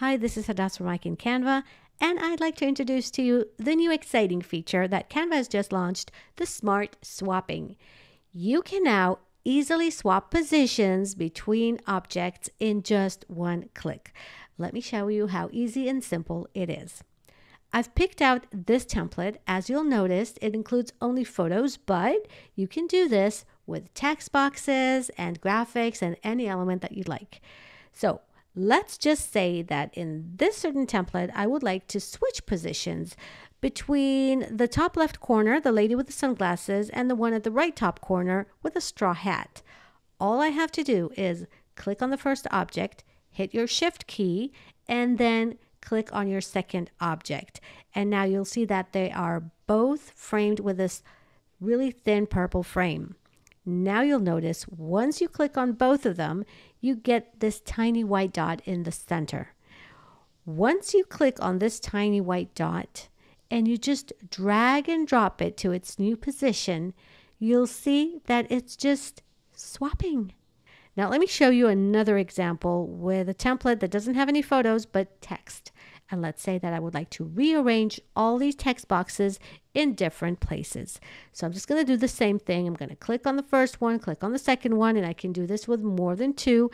Hi, this is Hadas from in Canva, and I'd like to introduce to you the new exciting feature that Canva has just launched, the Smart Swapping. You can now easily swap positions between objects in just one click. Let me show you how easy and simple it is. I've picked out this template. As you'll notice, it includes only photos, but you can do this with text boxes and graphics and any element that you'd like. So let's just say that in this certain template, I would like to switch positions between the top left corner, the lady with the sunglasses, and the one at the right top corner with a straw hat. All I have to do is click on the first object, hit your shift key, and then click on your second object. And now you'll see that they are both framed with this really thin purple frame. Now you'll notice once you click on both of them, you get this tiny white dot in the center. Once you click on this tiny white dot and you just drag and drop it to its new position, you'll see that it's just swapping. Now let me show you another example with a template that doesn't have any photos but text. And let's say that I would like to rearrange all these text boxes in different places. So I'm just going to do the same thing. I'm going to click on the first one, click on the second one, and I can do this with more than two.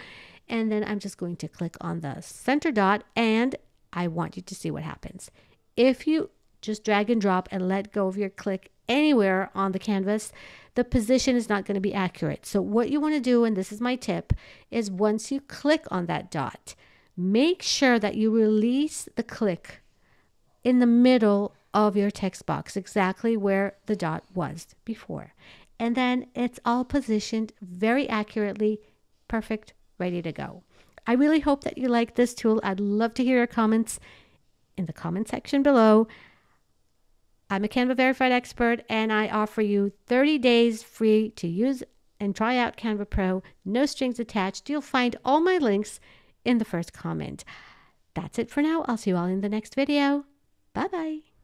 And then I'm just going to click on the center dot, and I want you to see what happens. If you just drag and drop and let go of your click anywhere on the canvas, the position is not going to be accurate. So what you want to do, and this is my tip, is once you click on that dot, make sure that you release the click in the middle of your text box, exactly where the dot was before. And then it's all positioned very accurately, perfect, ready to go. I really hope that you like this tool. I'd love to hear your comments in the comment section below. I'm a Canva Verified Expert, and I offer you 30 days free to use and try out Canva Pro. No strings attached. You'll find all my links in the first comment. That's it for now. I'll see you all in the next video. Bye-bye.